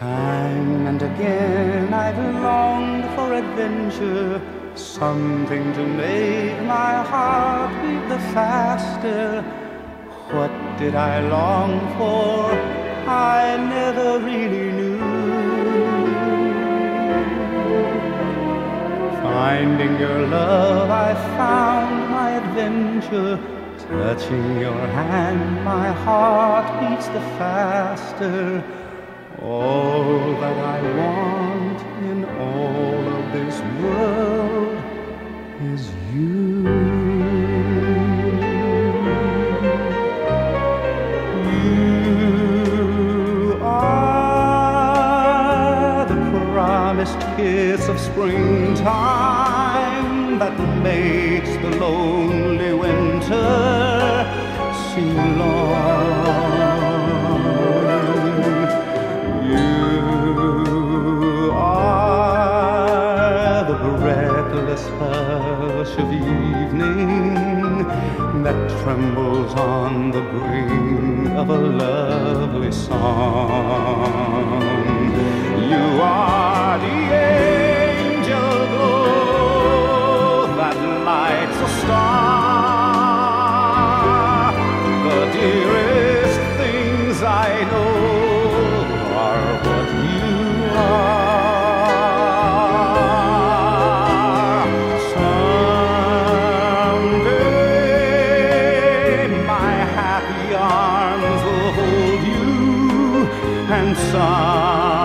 Time and again I've longed for adventure, something to make my heart beat the faster. What did I long for? I never really knew. Finding your love, I found my adventure. Touching your hand, my heart beats the faster. All that I want in all of this world is you. You are the promised kiss of springtime that makes the lonely winter seem long. Hush of evening that trembles on the brink of a lovely song. You are the angel glow that lights a star. The dearest things I know are what you are. And sun.